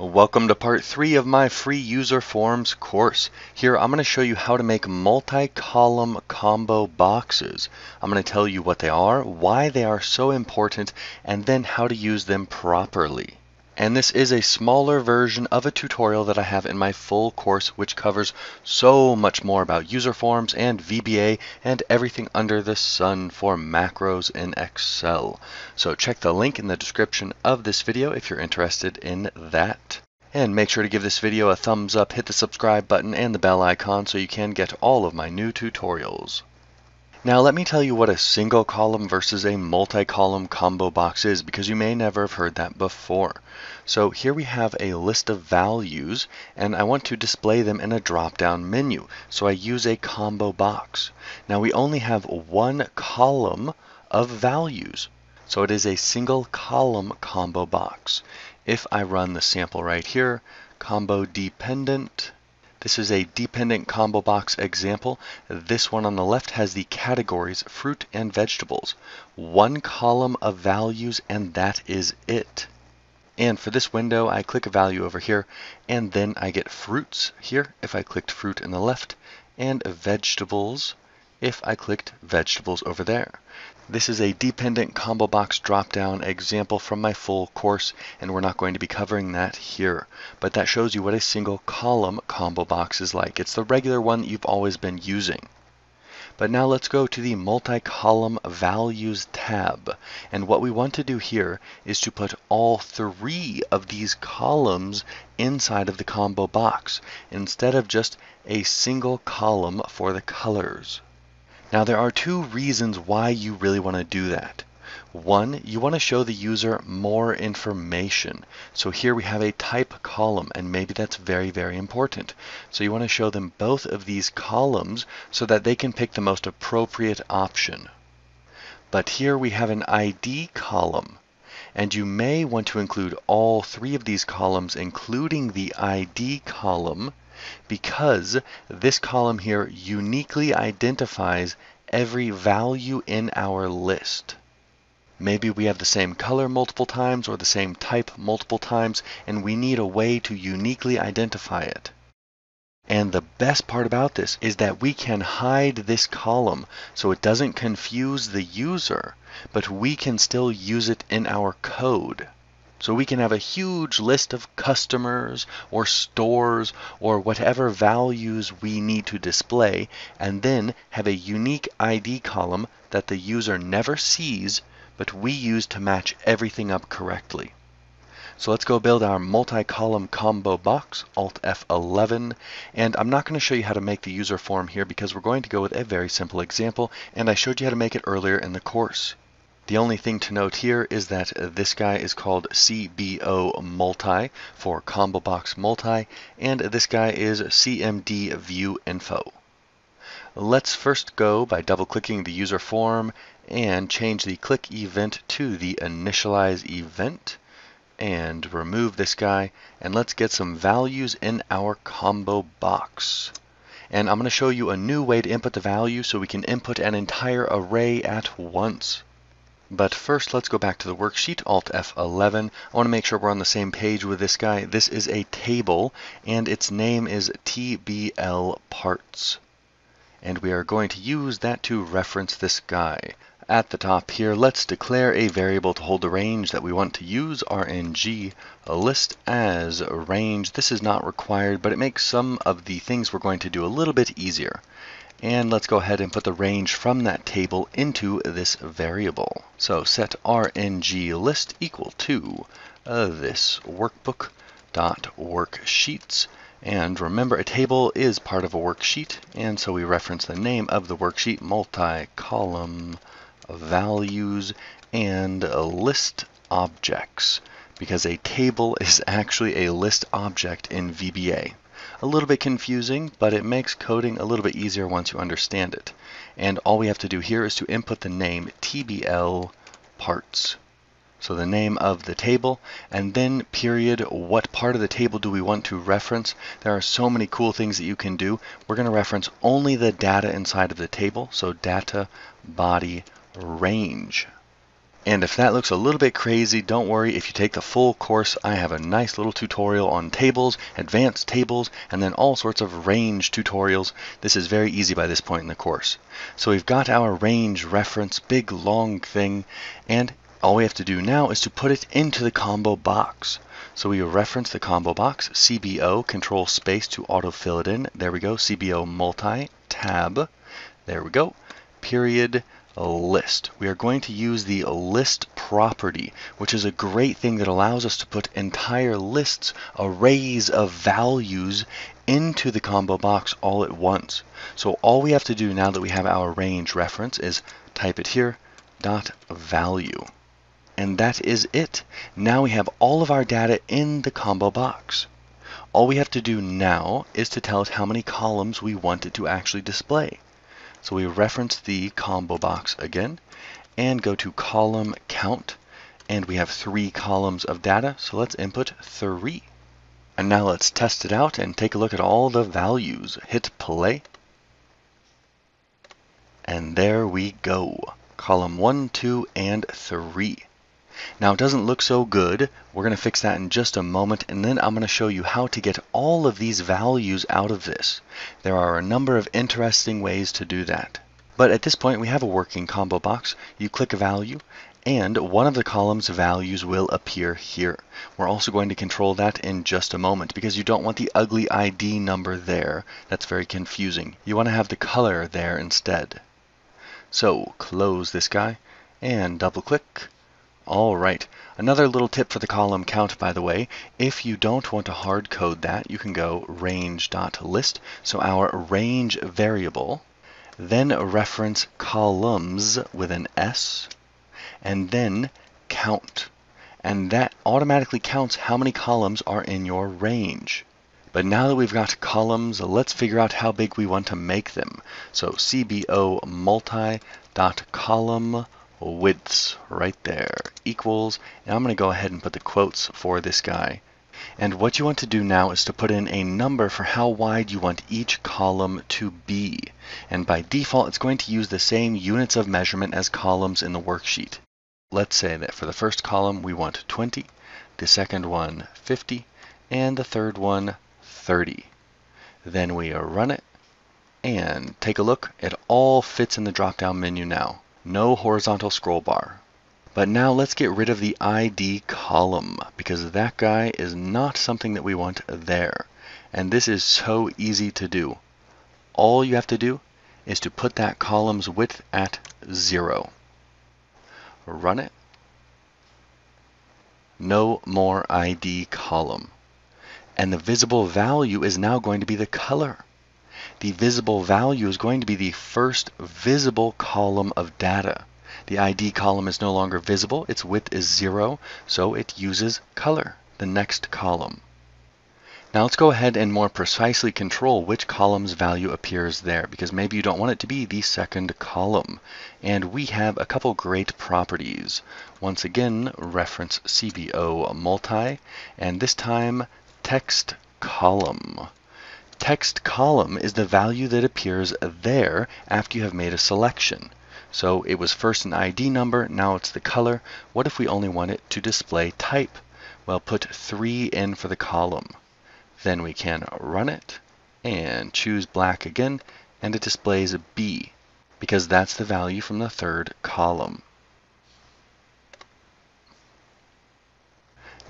Welcome to part 3 of my free user forms course. Here I'm going to show you how to make multi-column combo boxes. I'm going to tell you what they are, why they are so important, and then how to use them properly. And this is a smaller version of a tutorial that I have in my full course, which covers so much more about user forms and VBA and everything under the sun for macros in Excel. So check the link in the description of this video if you're interested in that. And make sure to give this video a thumbs up, hit the subscribe button and the bell icon so you can get all of my new tutorials. Now let me tell you what a single column versus a multi-column combo box is, because you may never have heard that before. So here we have a list of values and I want to display them in a drop-down menu. So I use a combo box. Now we only have one column of values. So it is a single column combo box. If I run the sample right here, combo dependent. This is a dependent combo box example. This one on the left has the categories fruit and vegetables. One column of values and that is it. And for this window, I click a value over here and then I get fruits here if I clicked fruit in the left and vegetables if I clicked vegetables over there. This is a dependent combo box drop-down example from my full course, and we're not going to be covering that here. But that shows you what a single column combo box is like. It's the regular one that you've always been using. But now let's go to the multi-column values tab. And what we want to do here is to put all three of these columns inside of the combo box, instead of just a single column for the colors. Now there are two reasons why you really want to do that. One, you want to show the user more information. So here we have a type column, and maybe that's very, very important. So you want to show them both of these columns so that they can pick the most appropriate option. But here we have an ID column, and you may want to include all three of these columns, including the ID column, because this column here uniquely identifies every value in our list. Maybe we have the same color multiple times or the same type multiple times, and we need a way to uniquely identify it. And the best part about this is that we can hide this column so it doesn't confuse the user, but we can still use it in our code. So we can have a huge list of customers or stores or whatever values we need to display, and then have a unique ID column that the user never sees, but we use to match everything up correctly. So let's go build our multi-column combo box, Alt F11, and I'm not going to show you how to make the user form here because we're going to go with a very simple example, and I showed you how to make it earlier in the course. The only thing to note here is that this guy is called CBO_multi for combo box multi, and this guy is CMDViewInfo. Let's first go by double-clicking the user form and change the click event to the initialize event, and remove this guy, and let's get some values in our combo box. And I'm going to show you a new way to input the value so we can input an entire array at once. But first, let's go back to the worksheet, Alt F11. I want to make sure we're on the same page with this guy. This is a table, and its name is tblParts. And we are going to use that to reference this guy. At the top here, let's declare a variable to hold the range that we want to use, RNG, a list as range. This is not required, but it makes some of the things we're going to do a little bit easier. And let's go ahead and put the range from that table into this variable. So set RNG list equal to this workbook.worksheets. And remember, a table is part of a worksheet, and so we reference the name of the worksheet, multi-column values and list objects, because a table is actually a list object in VBA. A little bit confusing, but it makes coding a little bit easier once you understand it. And all we have to do here is to input the name tblParts. So the name of the table, and then period, what part of the table do we want to reference? There are so many cool things that you can do. We're going to reference only the data inside of the table, so data body range. And if that looks a little bit crazy, don't worry. If you take the full course, I have a nice little tutorial on tables, advanced tables, and then all sorts of range tutorials. This is very easy by this point in the course. So we've got our range reference, big long thing, and all we have to do now is to put it into the combo box. So we reference the combo box, CBO, control space to autofill it in. There we go, CBO multi, tab, there we go, period, list. We are going to use the list property, which is a great thing that allows us to put entire lists, arrays of values, into the combo box all at once. So all we have to do now that we have our range reference is type it here, dot value. And that is it. Now we have all of our data in the combo box. All we have to do now is to tell it how many columns we want it to actually display. So we reference the combo box again and go to column count, and we have 3 columns of data, so let's input 3. And now let's test it out and take a look at all the values. Hit play. And there we go. Column 1, 2, and 3. Now it doesn't look so good. We're going to fix that in just a moment, and then I'm going to show you how to get all of these values out of this. There are a number of interesting ways to do that. But at this point we have a working combo box. You click a value and one of the column's values will appear here. We're also going to control that in just a moment because you don't want the ugly ID number there. That's very confusing. You want to have the color there instead. So close this guy and double click. All right, another little tip for the column count, by the way. If you don't want to hard code that, you can go range.list, so our range variable, then reference columns with an S, and then count. And that automatically counts how many columns are in your range. But now that we've got columns, let's figure out how big we want to make them. So CBO multi.column widths right there equals, and I'm going to go ahead and put the quotes for this guy. And what you want to do now is to put in a number for how wide you want each column to be. And by default, it's going to use the same units of measurement as columns in the worksheet. Let's say that for the first column, we want 20, the second one 50, and the third one 30. Then we run it and take a look. It all fits in the drop-down menu now. No horizontal scroll bar. But now let's get rid of the ID column because that guy is not something that we want there. And this is so easy to do. All you have to do is to put that column's width at 0. Run it. No more ID column. And the visible value is now going to be the color. The visible value is going to be the first visible column of data. The ID column is no longer visible. Its width is 0, so it uses color, the next column. Now let's go ahead and more precisely control which column's value appears there, because maybe you don't want it to be the second column. And we have a couple great properties. Once again, reference CBO multi, and this time text column. Text column is the value that appears there after you have made a selection. So it was first an ID number, now it's the color. What if we only want it to display type? Well, put 3 in for the column. Then we can run it and choose black again, and it displays a B because that's the value from the third column.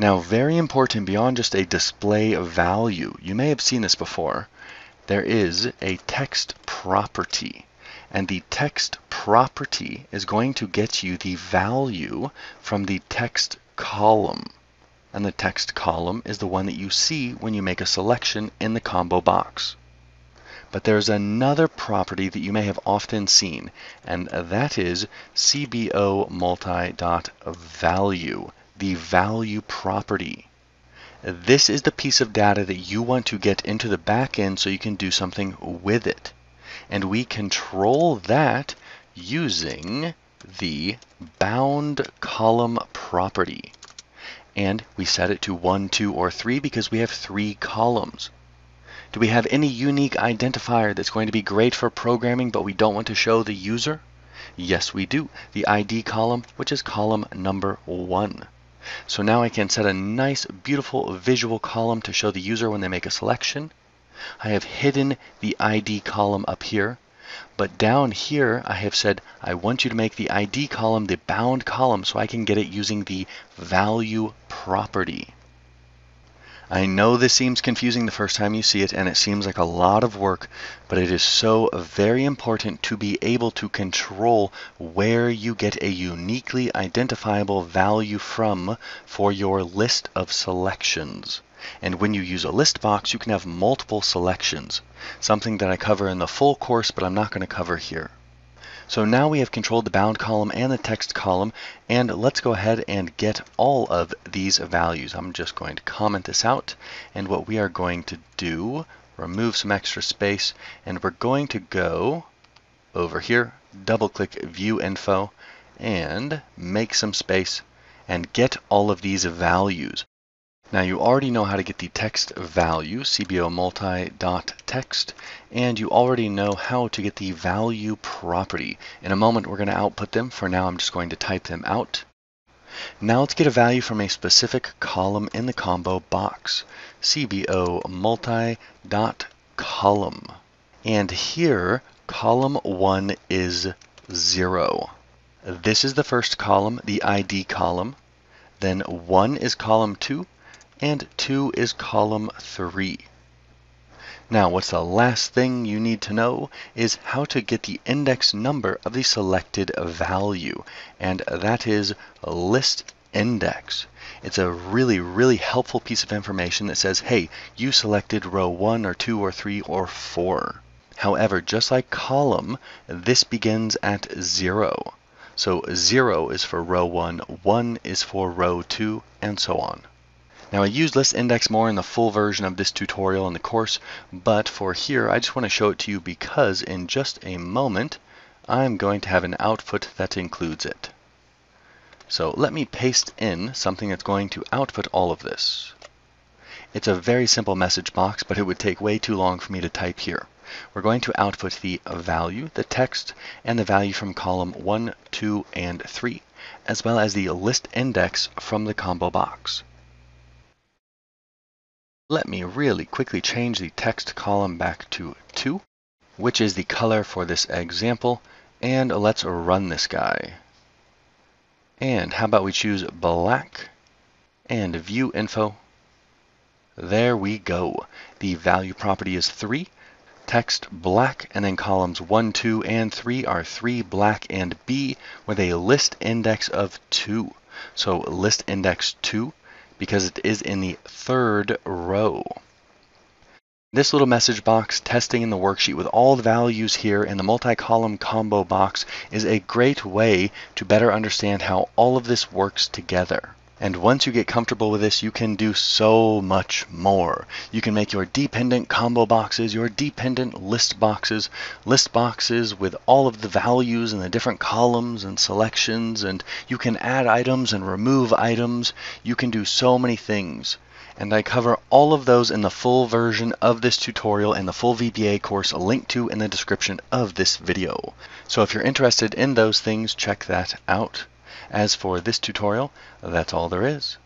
Now, very important beyond just a display of value, you may have seen this before, there is a text property. And the text property is going to get you the value from the text column. And the text column is the one that you see when you make a selection in the combo box. But there's another property that you may have often seen, and that is CBO multi.value. The value property. This is the piece of data that you want to get into the back end so you can do something with it. And we control that using the BoundColumn property. And we set it to 1, 2, or 3 because we have 3 columns. Do we have any unique identifier that's going to be great for programming but we don't want to show the user? Yes, we do. The ID column, which is column number 1. So now I can set a nice, beautiful visual column to show the user when they make a selection. I have hidden the ID column up here. But down here, I have said, I want you to make the ID column the bound column so I can get it using the value property. I know this seems confusing the first time you see it, and it seems like a lot of work, but it is so very important to be able to control where you get a uniquely identifiable value from for your list of selections. And when you use a list box, you can have multiple selections, something that I cover in the full course, but I'm not going to cover here. So now we have controlled the bound column and the text column, and let's go ahead and get all of these values. I'm just going to comment this out, and what we are going to do, remove some extra space, and we're going to go over here, double click View Info, and make some space, and get all of these values. Now you already know how to get the text value, CBO_multi.text, and you already know how to get the value property. In a moment we're going to output them. For now I'm just going to type them out. Now let's get a value from a specific column in the combo box, CBO_multi.column. And here column 1 is 0. This is the first column, the ID column. Then 1 is column 2. And 2 is column 3. Now what's the last thing you need to know is how to get the index number of the selected value, and that is ListIndex. It's a really, really helpful piece of information that says, hey, you selected row 1 or 2 or 3 or 4. However, just like column, this begins at 0. So 0 is for row 1, 1 is for row 2, and so on. Now I use ListIndex more in the full version of this tutorial in the course, but for here I just want to show it to you because in just a moment I'm going to have an output that includes it. So let me paste in something that's going to output all of this. It's a very simple message box, but it would take way too long for me to type here. We're going to output the value, the text, and the value from column 1, 2, and 3, as well as the list index from the combo box. Let me really quickly change the text column back to 2, which is the color for this example, and let's run this guy. And how about we choose black and view info. There we go. The value property is 3, text black, and then columns 1, 2, and 3 are 3 black and B with a list index of 2. So list index 2. Because it is in the 3rd row. This little message box testing in the worksheet with all the values here in the multi-column combo box is a great way to better understand how all of this works together. And once you get comfortable with this, you can do so much more. You can make your dependent combo boxes, your dependent list boxes with all of the values and the different columns and selections, and you can add items and remove items. You can do so many things. And I cover all of those in the full version of this tutorial and the full VBA course linked to in the description of this video. So if you're interested in those things, check that out. As for this tutorial, that's all there is.